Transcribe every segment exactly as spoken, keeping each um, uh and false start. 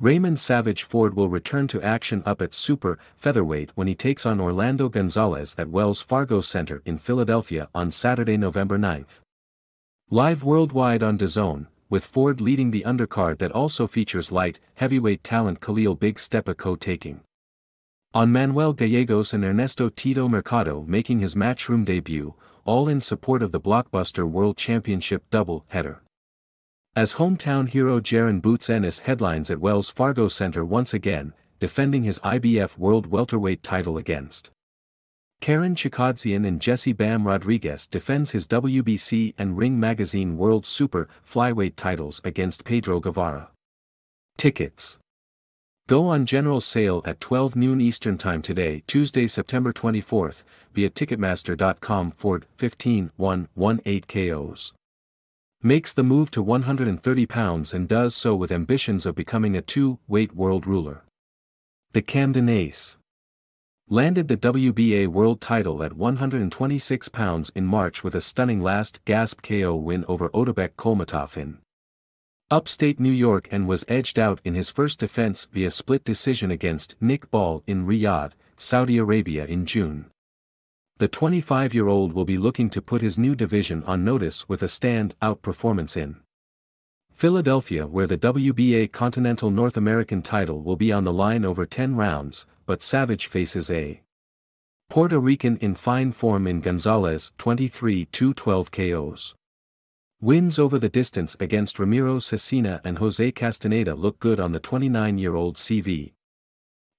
Raymond Savage Ford will return to action up at super featherweight when he takes on Orlando Gonzalez at Wells Fargo Center in Philadelphia on Saturday, November ninth. Live worldwide on D A Z N, with Ford leading the undercard that also features light, heavyweight talent Khalil Big Steppa co-taking on Manuel Gallegos and Ernesto Tito Mercado making his Matchroom debut, all in support of the blockbuster World Championship double-header. As hometown hero Jaron Ennis headlines at Wells Fargo Center once again, defending his I B F World Welterweight title against Karen Chikodzian, and Jesse Bam Rodriguez defends his W B C and Ring Magazine World Super Flyweight titles against Pedro Guevara. Tickets go on general sale at twelve noon Eastern Time today, Tuesday, September twenty-fourth, via Ticketmaster dot com. Ford fifteen one eighteen K Os. Makes the move to one hundred thirty pounds and does so with ambitions of becoming a two-weight world ruler. The Camden Ace landed the W B A world title at one hundred twenty-six pounds in March with a stunning last-gasp K O win over Otabek Kolmatov in upstate New York, and was edged out in his first defense via split decision against Nick Ball in Riyadh, Saudi Arabia in June. The twenty-five-year-old will be looking to put his new division on notice with a stand-out performance in Philadelphia, where the W B A Continental North American title will be on the line over ten rounds, but Savage faces a Puerto Rican in fine form in Gonzalez twenty-three to twelve K Os. Wins over the distance against Ramiro Cesena and Jose Castaneda look good on the twenty-nine-year-old C V,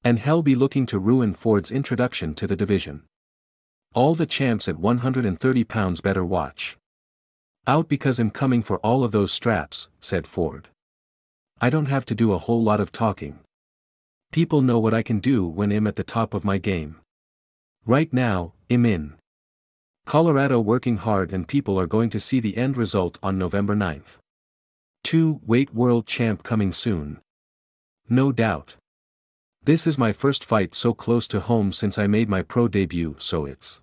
and he'll be looking to ruin Ford's introduction to the division. All the champs at one hundred thirty pounds better watch out because I'm coming for all of those straps, said Ford. I don't have to do a whole lot of talking. People know what I can do when I'm at the top of my game. Right now, I'm in Colorado working hard, and people are going to see the end result on November ninth. Two-weight world champ coming soon. No doubt. This is my first fight so close to home since I made my pro debut, so it's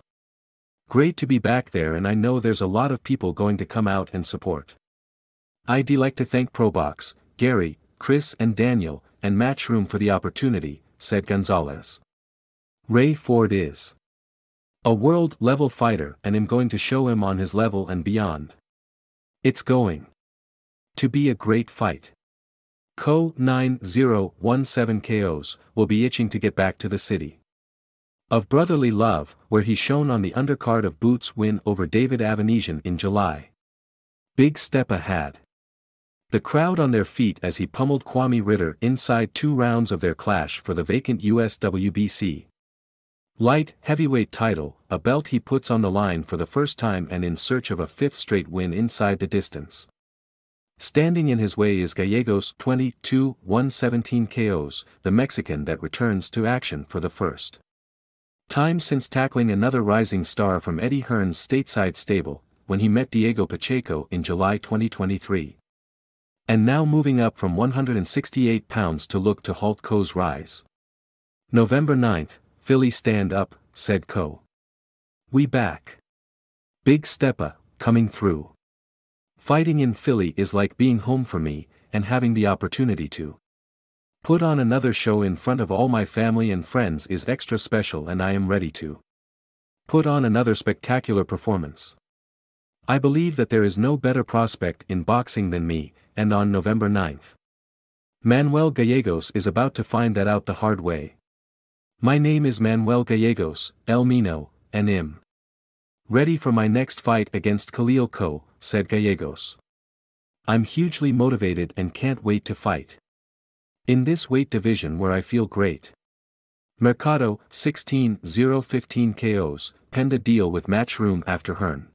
great to be back there, and I know there's a lot of people going to come out and support. I'd like to thank Probox, Gary, Chris and Daniel, and Matchroom for the opportunity, said Gonzalez. Ray Ford is a world-level fighter, and I'm going to show him on his level and beyond. It's going to be a great fight. Coe nine oh one seven K Os will be itching to get back to the city of brotherly love, where he shone on the undercard of Boot's win over David Avanesian in July. Big Steppa had the crowd on their feet as he pummeled Kwame Ritter inside two rounds of their clash for the vacant U S W B C light heavyweight title, a belt he puts on the line for the first time and in search of a fifth straight win inside the distance. Standing in his way is Gallegos twenty-two one seventeen K Os, the Mexican that returns to action for the first time since tackling another rising star from Eddie Hearn's stateside stable, when he met Diego Pacheco in July twenty twenty-three. And now moving up from one hundred sixty-eight pounds to look to halt Coe's rise. November ninth, Philly stand up, said Coe. We back. Big Steppa, coming through. Fighting in Philly is like being home for me, and having the opportunity to put on another show in front of all my family and friends is extra special, and I am ready to put on another spectacular performance. I believe that there is no better prospect in boxing than me, and on November ninth, Manuel Gallegos is about to find that out the hard way. My name is Manuel Gallegos, El Mino, and I'm ready for my next fight against Khalil Coe, said Gallegos. I'm hugely motivated and can't wait to fight in this weight division where I feel great. Mercado sixteen oh fifteen K Os penned a deal with Matchroom after Hearn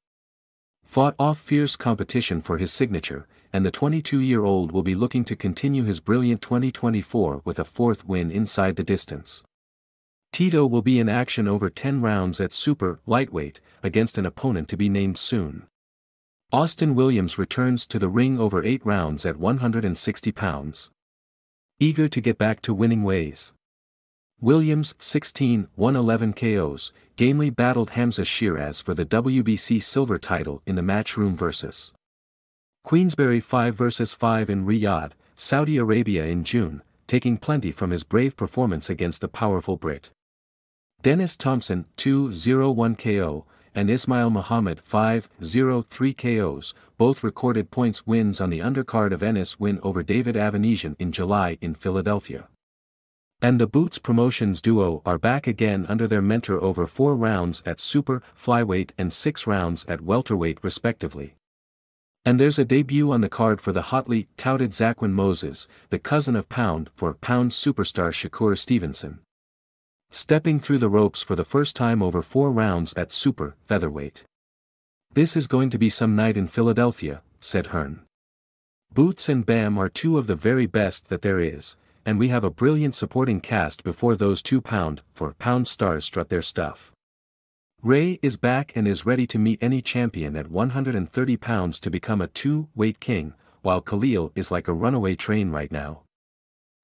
fought off fierce competition for his signature, and the twenty-two-year-old will be looking to continue his brilliant twenty twenty-four with a fourth win inside the distance. Tito will be in action over ten rounds at super lightweight against an opponent to be named soon. Austin Williams returns to the ring over eight rounds at one hundred sixty pounds. Eager to get back to winning ways. Williams sixteen one eleven K Os, gamely battled Hamza Shiraz for the W B C silver title in the Matchroom versus Queensberry five versus five in Riyadh, Saudi Arabia in June, taking plenty from his brave performance against the powerful Brit. Dennis Thompson two oh one K O, and Ismail Muhammad five oh three K Os, both recorded points wins on the undercard of Ennis' win over David Avanesian in July in Philadelphia. And the Boots Promotions duo are back again under their mentor over four rounds at super flyweight and six rounds at welterweight respectively. And there's a debut on the card for the hotly touted Zaquin Moses, the cousin of pound-for-pound superstar Shakur Stevenson. Stepping through the ropes for the first time over four rounds at super featherweight. "This is going to be some night in Philadelphia," said Hearn. "Boots and Bam are two of the very best that there is, and we have a brilliant supporting cast before those two pound-for-pound stars strut their stuff." Ray is back and is ready to meet any champion at one hundred thirty pounds to become a two-weight king, while Khalil is like a runaway train right now.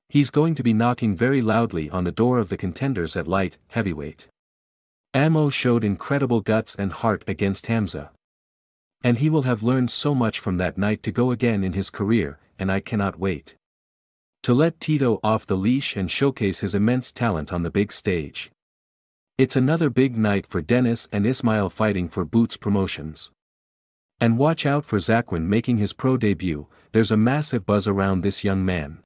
He's going to be knocking very loudly on the door of the contenders at light heavyweight. Ammo showed incredible guts and heart against Hamza. And he will have learned so much from that night to go again in his career, and I cannot wait to let Tito off the leash and showcase his immense talent on the big stage. It's another big night for Dennis and Ismail fighting for Boots Promotions. And watch out for Zaquin making his pro debut. There's a massive buzz around this young man.